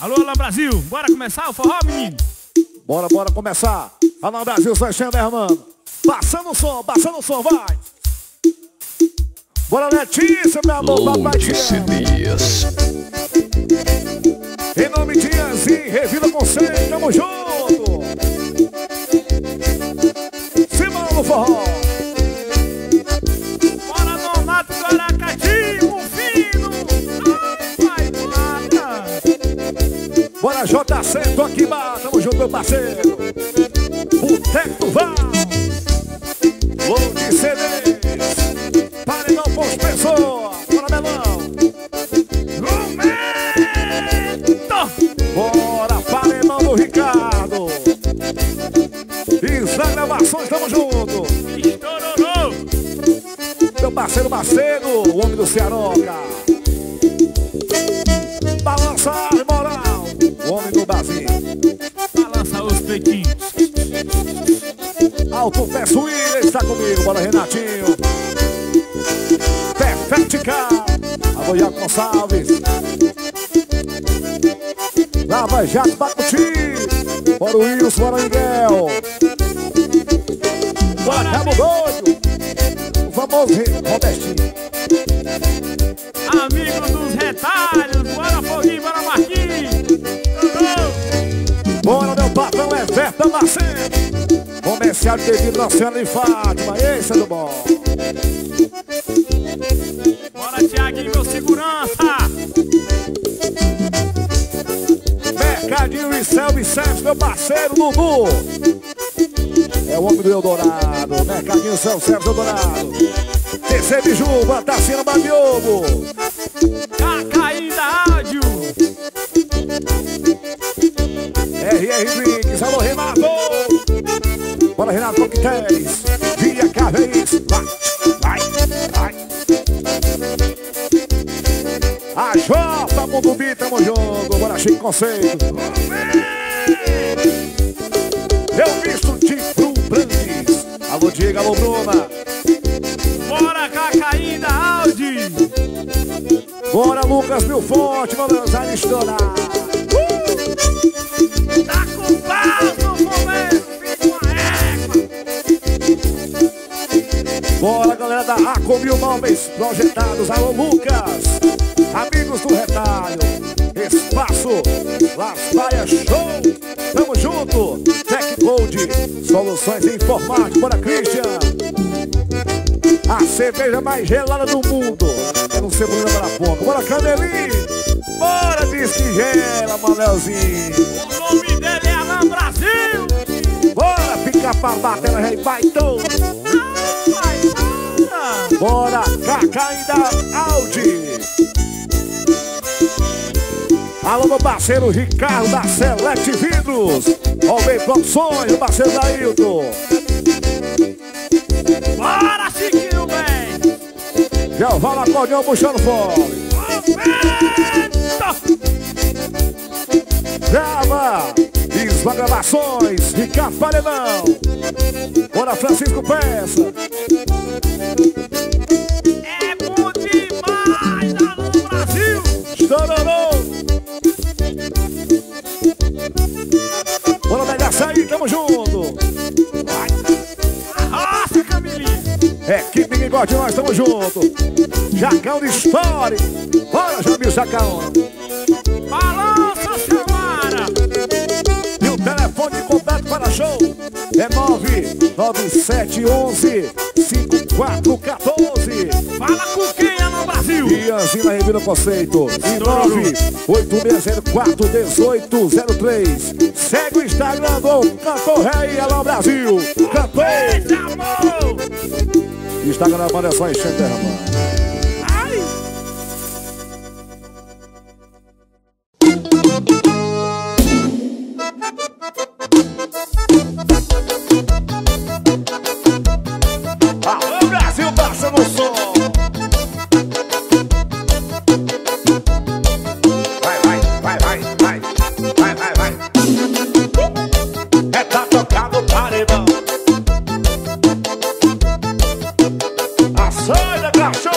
Alô, alô, Brasil, bora começar o forró, menino? Bora, bora começar. Alô, Brasil, Sanchando, irmão. Passando o som, vai. Bora, Letícia, meu amor, papai Dias. Em nome de Anzin, Revila Conceito, tamo junto. Simão no Forró. Bora, Donato, Guaracati, Mufino. Ai, vai, mata. Bora, JC, Toquimá, tamo junto, meu parceiro. Boteco Val. Low de CDs. Paredão com os pessoas. Bora, Melão. Bora, paredão do Ricardo. Isabel Barção, estamos juntos. Estourou! Meu parceiro Macedo, o homem do Cearoca. Balança a moral, o homem do Basinho. Balança os peitinhos. Alto pé, Suíla está comigo. Bora, Renatinho. Pé Fética. Avoial Gonçalves. Lava Jato, Bacuti. Baruíos, Baranguel. Bora, Cabo Doido. O famoso Robertinho. Amigo dos retalhos. Bora, Foguinho, bora, Marquinhos. Bora, meu patrão, é Berta Bacete. Comercial de devido a Suíla e Fátima. Ei, Sérgio Bó. Bora, Tiaguinho, meu segurança. Mercadinho e Sérgio, meu parceiro, Lúdulo. É o homem do Eldorado. Mercadinho e Sérgio, Eldorado. TC de Juba, Tacina, Babiobo. Cacaína, áudio. R.R. Drinks, alô, Renato. Bora, Renato, coquetéis, via carreis, vai, vai, vai. A Jota, Budubi, tamo junto, bora, Chico Conceito. Eu visto de Pro Brandes, alô, Diego, alô, Bruna. Bora, Cacaína, Aldi. Bora, Lucas Milforte, bora, Zanistona. Tá com pau no momento. Bora, galera da Acomil Móveis, projetados, alô Lucas, amigos do retalho, espaço, Las Praias Show, tamo junto, Tech Gold, soluções informáticas, bora Christian, a cerveja mais gelada do mundo, eu não sei Bruna para pouco, bora Candelim, bora Disque Gela, Manelzinho, o nome dele é Alain Brasil, bora pica-pau, batendo rei, vai então. Bora, Cacaína, Aldi. Alô, meu parceiro Ricardo da Select Vidros. Alvei Produções, meu parceiro da Hilton. Bora, Chiquinho, velho. Já vai lá, acordeão, puxando fome. Grava, Isma Gravações, Ricardo Paredão. Bora, Francisco Peça. É bom demais lá no Brasil. Estourou. Bora, velha, sair, tamo junto. Arrocha, Camilinha. É, que ninguém gosta de nós, tamo junto. Jacão de história. Bora, Jamil Jacão. Balança, Samara. E o telefone de contato para show é 99711-5414. Fala com quem é no Brasil? E Anzin na Revila Conceito. E 98604-1803. Segue o Instagram do Cantor Rei Alô Brasil. Cantor! Eita, amor! Instagram é só enchendo, mano. Ai! Alô Brasil, passa no som. Vai, vai, vai, vai, vai, vai, vai, vai. É tá tocado o paredão. A saída, cachorro.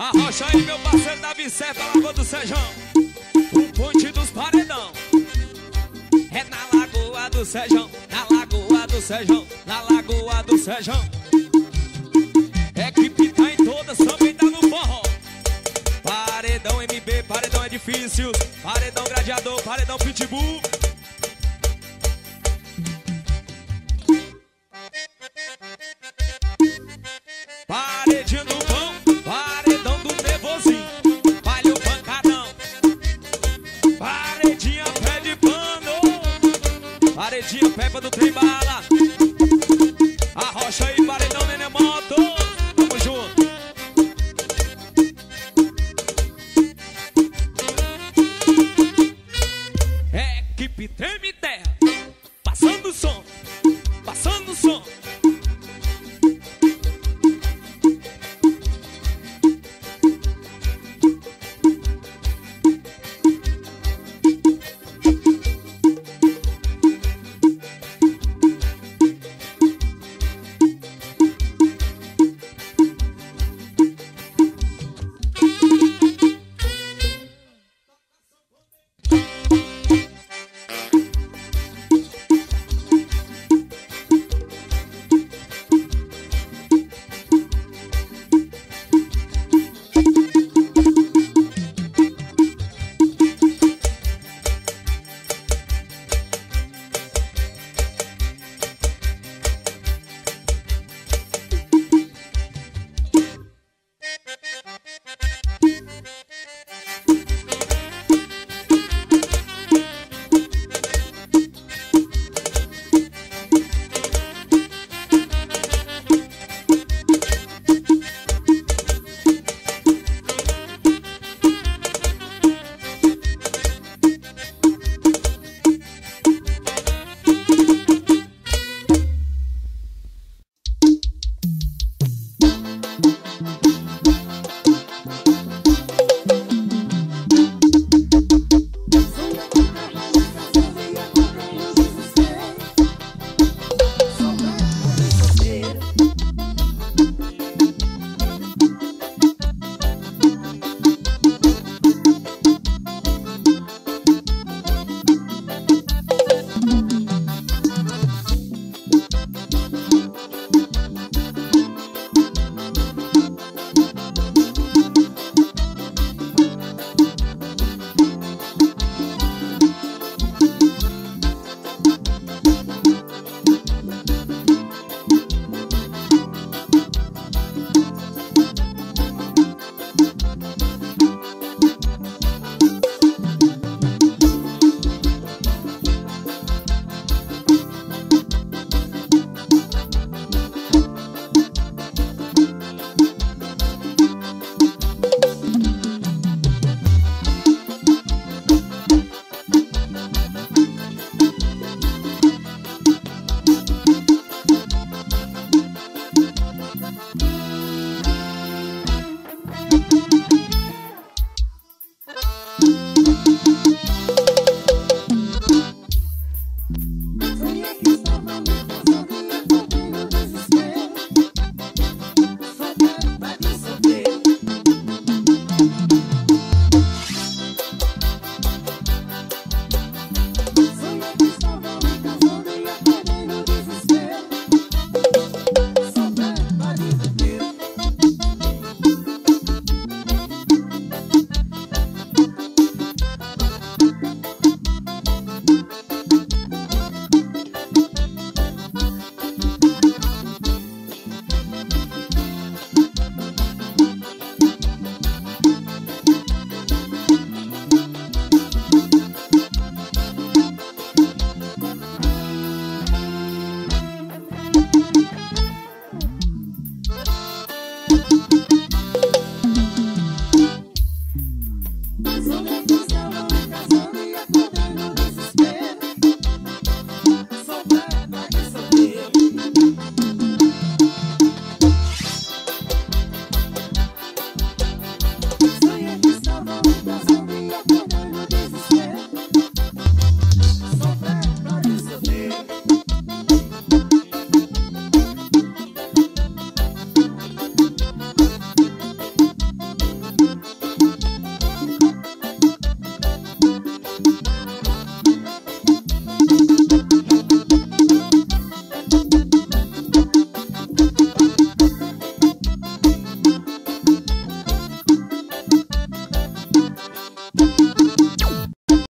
Arrocha aí, meu parceiro da Bicefa, Lagoa do Sejão, o ponte dos paredão. É na Lagoa do Sejão, na Lagoa do Sejão, na Lagoa do Sejão. Equipe tá em todas, também tá no forró. Paredão MB, paredão é difícil, paredão gladiador, paredão pitbull. Paredinha do pão, paredão do nervosinho, vale o pancadão. Paredinha pé de pano, paredinha pepa do trem bala. Arrocha aí, paredão nenemoto, tamo junto. É equipe treme terra, passando o som, passando o som. Sobre a questão, não me casando e acordando.